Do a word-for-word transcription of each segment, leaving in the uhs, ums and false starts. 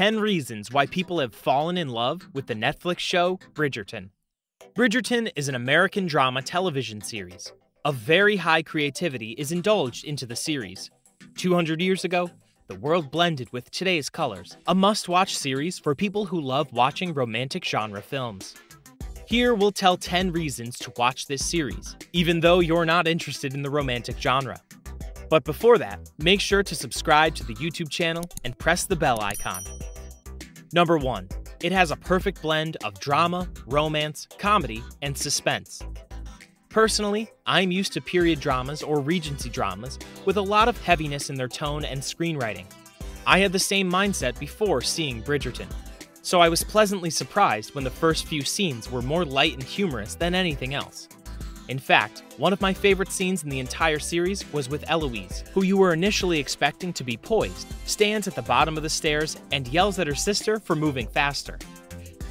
ten reasons why people have fallen in love with the Netflix show Bridgerton. Bridgerton is an American drama television series. A very high creativity is indulged into the series. two hundred years ago, the world blended with today's colors, a must-watch series for people who love watching romantic genre films. Here we'll tell ten reasons to watch this series, even though you're not interested in the romantic genre. But before that, make sure to subscribe to the YouTube channel and press the bell icon. Number one, it has a perfect blend of drama, romance, comedy, and suspense. Personally, I'm used to period dramas or Regency dramas with a lot of heaviness in their tone and screenwriting. I had the same mindset before seeing Bridgerton, so I was pleasantly surprised when the first few scenes were more light and humorous than anything else. In fact, one of my favorite scenes in the entire series was with Eloise, who you were initially expecting to be poised, stands at the bottom of the stairs and yells at her sister for moving faster.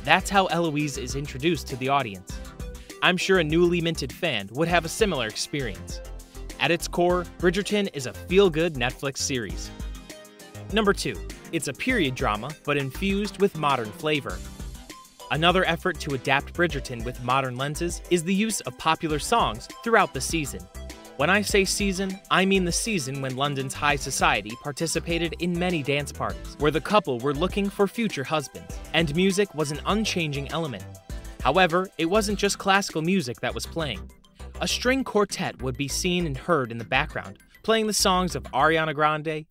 That's how Eloise is introduced to the audience. I'm sure a newly minted fan would have a similar experience. At its core, Bridgerton is a feel-good Netflix series. Number two, it's a period drama but infused with modern flavor. Another effort to adapt Bridgerton with modern lenses is the use of popular songs throughout the season. When I say season, I mean the season when London's high society participated in many dance parties, where the couple were looking for future husbands, and music was an unchanging element. However, it wasn't just classical music that was playing. A string quartet would be seen and heard in the background, playing the songs of Ariana Grande,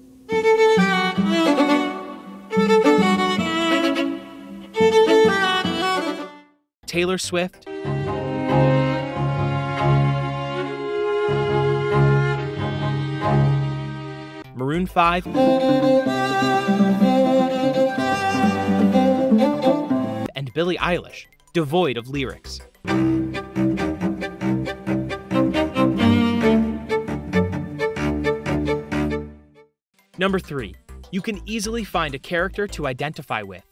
Taylor Swift, Maroon five, and Billie Eilish, devoid of lyrics. Number three, you can easily find a character to identify with.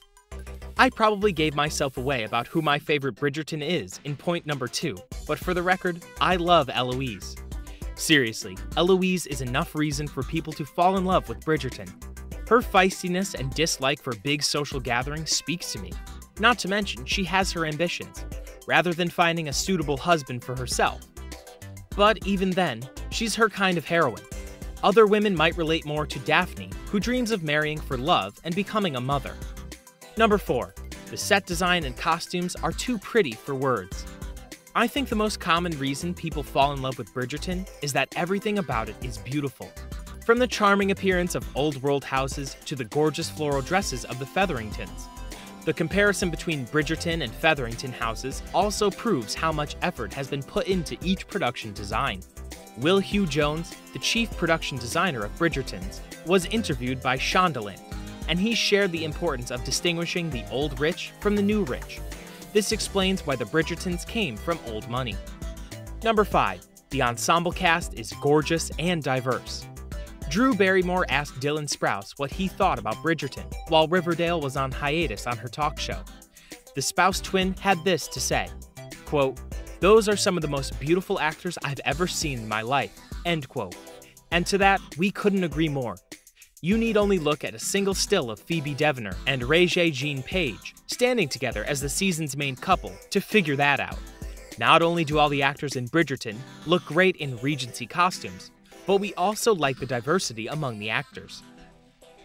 I probably gave myself away about who my favorite Bridgerton is in point number two, but for the record, I love Eloise. Seriously, Eloise is enough reason for people to fall in love with Bridgerton. Her feistiness and dislike for big social gatherings speaks to me. Not to mention, she has her ambitions, rather than finding a suitable husband for herself. But even then, she's her kind of heroine. Other women might relate more to Daphne, who dreams of marrying for love and becoming a mother. Number four, the set design and costumes are too pretty for words. I think the most common reason people fall in love with Bridgerton is that everything about it is beautiful. From the charming appearance of old-world houses to the gorgeous floral dresses of the Featheringtons. The comparison between Bridgerton and Featherington houses also proves how much effort has been put into each production design. Will Hugh Jones, the chief production designer of Bridgerton's, was interviewed by Shondaland, and he shared the importance of distinguishing the old rich from the new rich. This explains why the Bridgertons came from old money. Number five, the ensemble cast is gorgeous and diverse. Drew Barrymore asked Dylan Sprouse what he thought about Bridgerton while Riverdale was on hiatus on her talk show. The Sprouse twin had this to say, quote, "Those are some of the most beautiful actors I've ever seen in my life," end quote. And to that, we couldn't agree more. You need only look at a single still of Phoebe Dynevor and Regé Jean Page standing together as the season's main couple to figure that out. Not only do all the actors in Bridgerton look great in Regency costumes, but we also like the diversity among the actors.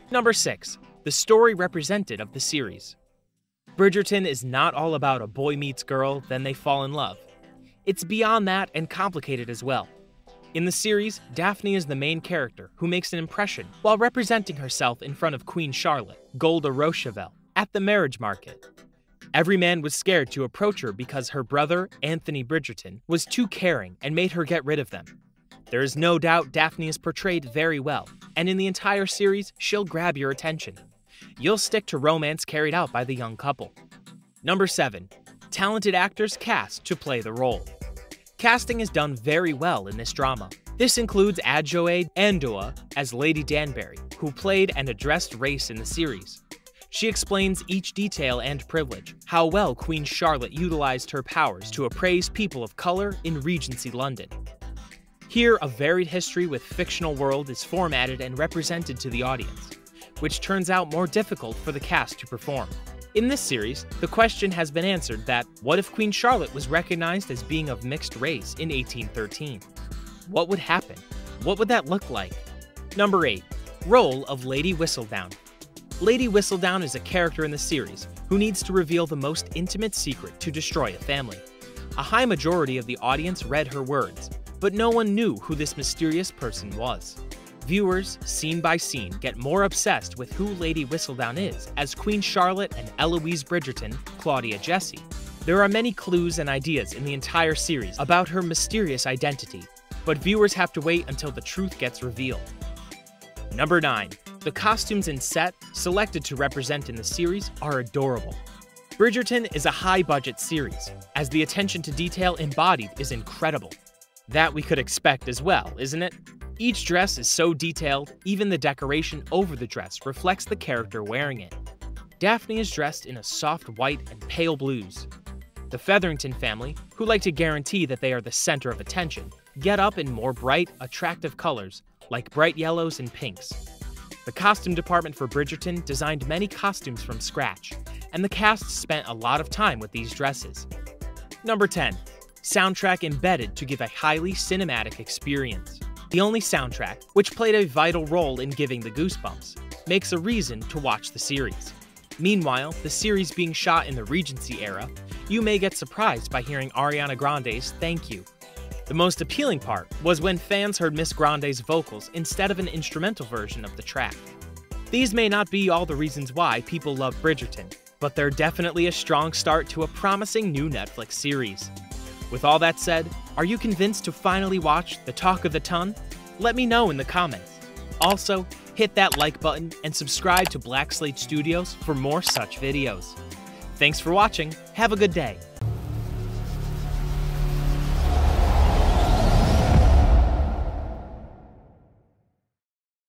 Number six, the story represented of the series. Bridgerton is not all about a boy meets girl, then they fall in love. It's beyond that and complicated as well. In the series, Daphne is the main character who makes an impression while representing herself in front of Queen Charlotte, Golda Rochevelle, at the marriage market. Every man was scared to approach her because her brother, Anthony Bridgerton, was too caring and made her get rid of them. There is no doubt Daphne is portrayed very well, and in the entire series, she'll grab your attention. You'll stick to romance carried out by the young couple. Number seven, talented actors cast to play the role. Casting is done very well in this drama. This includes Adjoa Andoh as Lady Danbury, who played and addressed race in the series. She explains each detail and privilege, how well Queen Charlotte utilized her powers to appraise people of color in Regency London. Here, a varied history with fictional world is formatted and represented to the audience. which turns out more difficult for the cast to perform. In this series, the question has been answered that, what if Queen Charlotte was recognized as being of mixed race in eighteen thirteen? What would happen? What would that look like? Number eight. Role of Lady Whistledown. Lady Whistledown is a character in the series who needs to reveal the most intimate secret to destroy a family. A high majority of the audience read her words, but no one knew who this mysterious person was. Viewers, scene by scene, get more obsessed with who Lady Whistledown is as Queen Charlotte and Eloise Bridgerton, Claudia Jessie. There are many clues and ideas in the entire series about her mysterious identity, but viewers have to wait until the truth gets revealed. Number nine. The costumes and set selected to represent in the series are adorable. Bridgerton is a high-budget series, as the attention to detail embodied is incredible. That we could expect as well, isn't it? Each dress is so detailed, even the decoration over the dress reflects the character wearing it. Daphne is dressed in a soft white and pale blues. The Featherington family, who like to guarantee that they are the center of attention, get up in more bright, attractive colors, like bright yellows and pinks. The costume department for Bridgerton designed many costumes from scratch, and the cast spent a lot of time with these dresses. Number ten. Soundtrack embedded to give a highly cinematic experience. The only soundtrack, which played a vital role in giving the goosebumps, makes a reason to watch the series. Meanwhile, the series being shot in the Regency era, you may get surprised by hearing Ariana Grande's "Thank You." The most appealing part was when fans heard Miss Grande's vocals instead of an instrumental version of the track. These may not be all the reasons why people love Bridgerton, but they're definitely a strong start to a promising new Netflix series. With all that said, are you convinced to finally watch The Talk of the Town? Let me know in the comments. Also, hit that like button and subscribe to Black Slate Studios for more such videos. Thanks for watching, have a good day.